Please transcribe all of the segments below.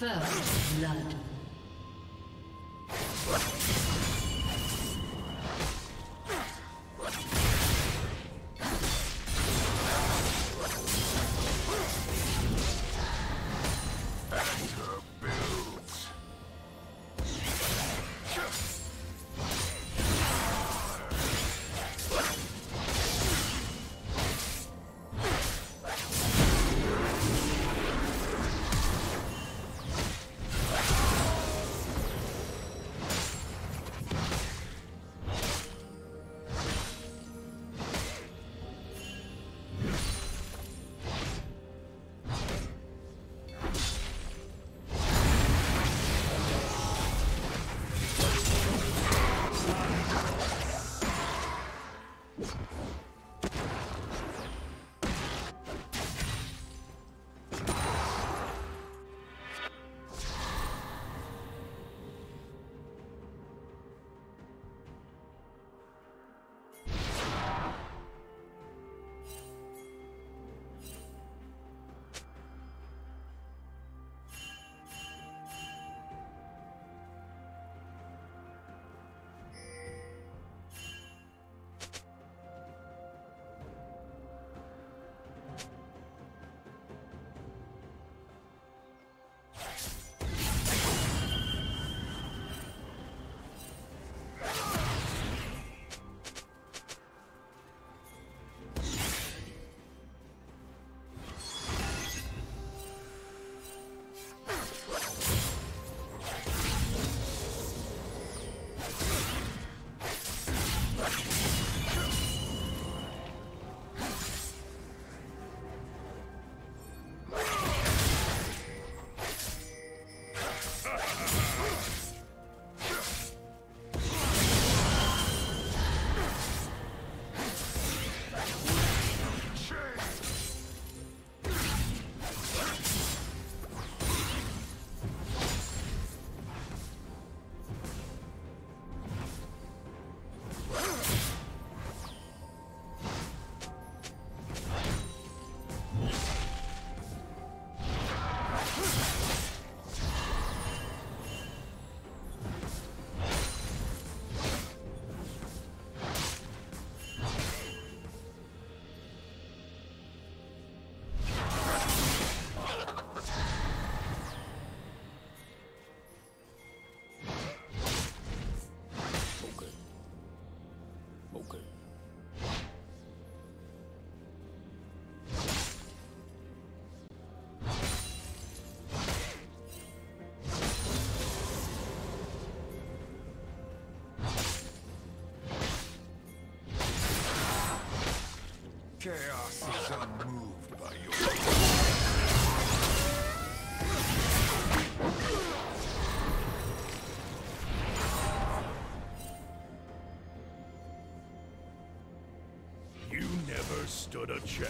First blood. Chaos is unmoved by your... You never stood a chance.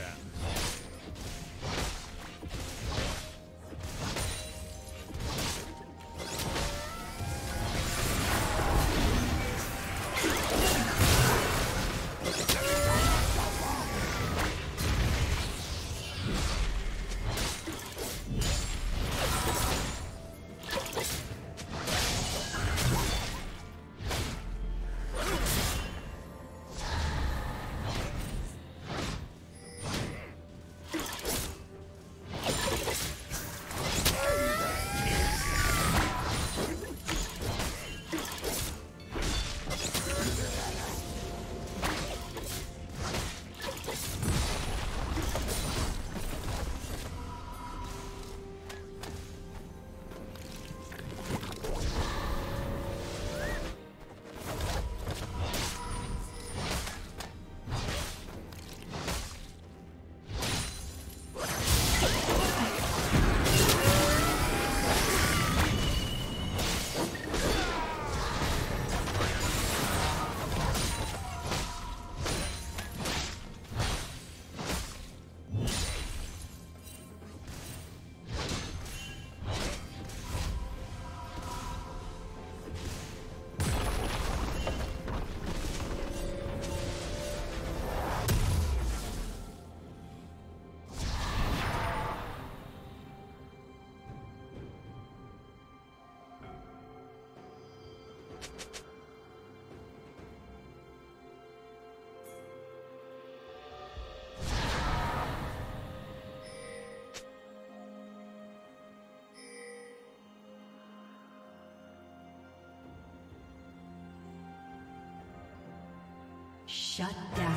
Shut down.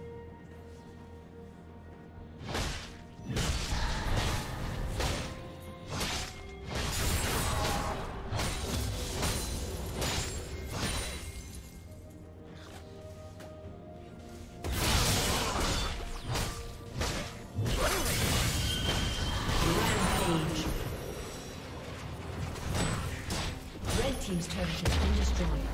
Team's turret has been destroyed.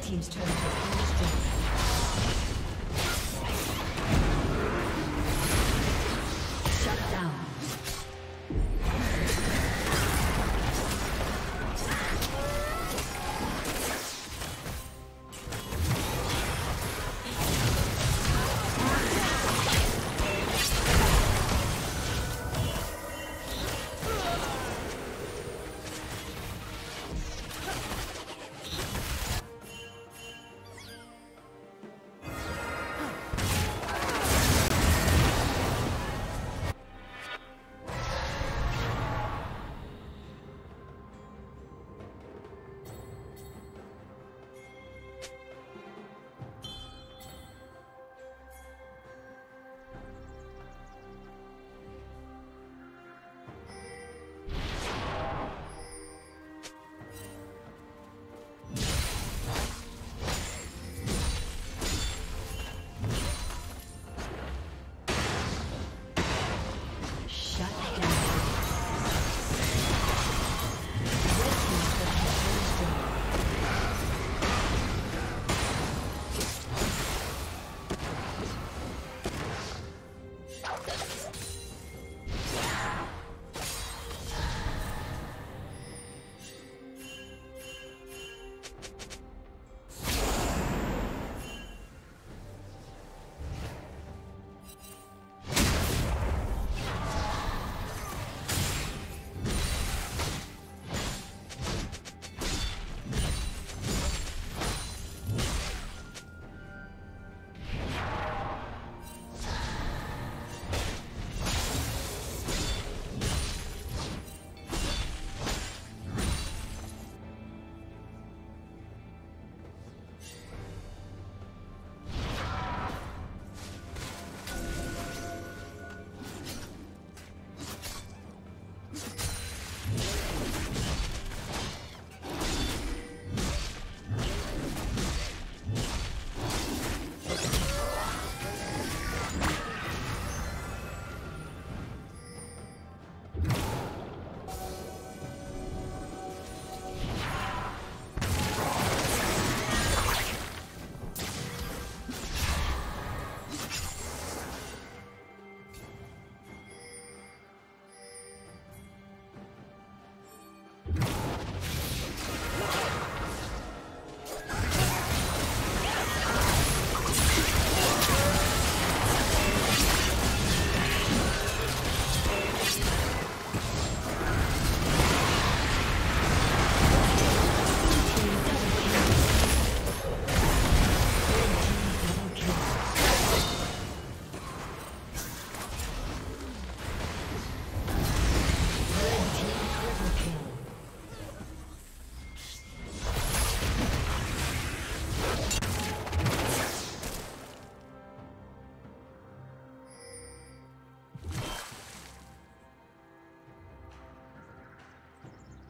Team's turn to finish.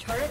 Turret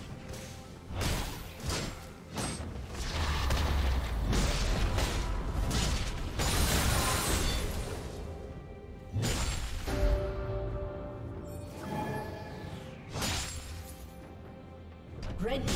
Red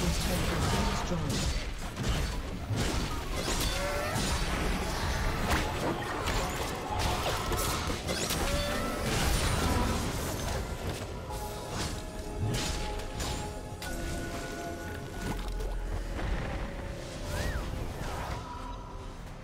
team's turret has been destroyed.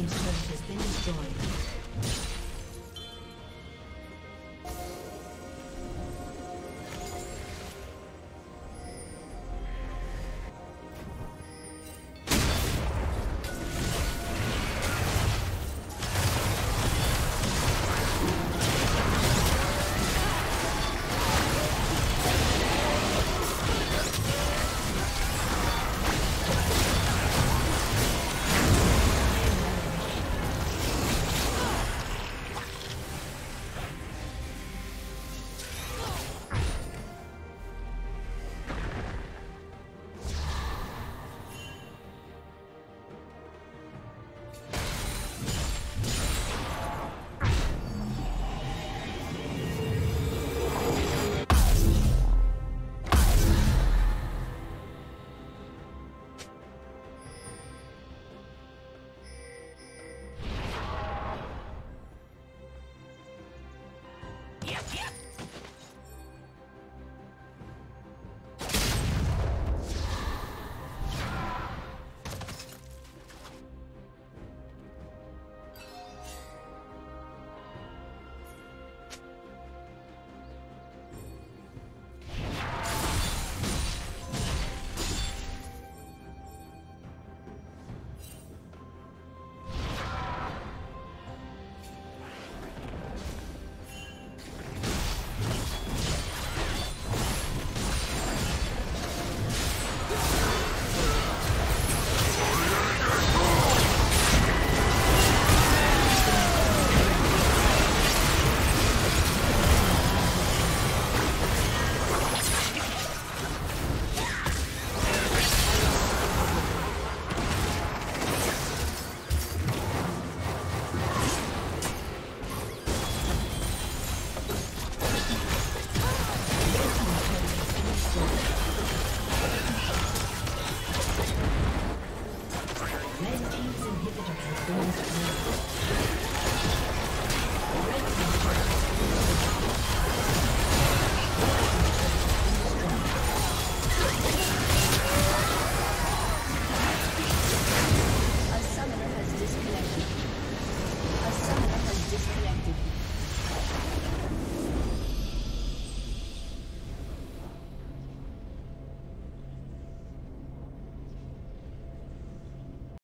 team's turret has been destroyed.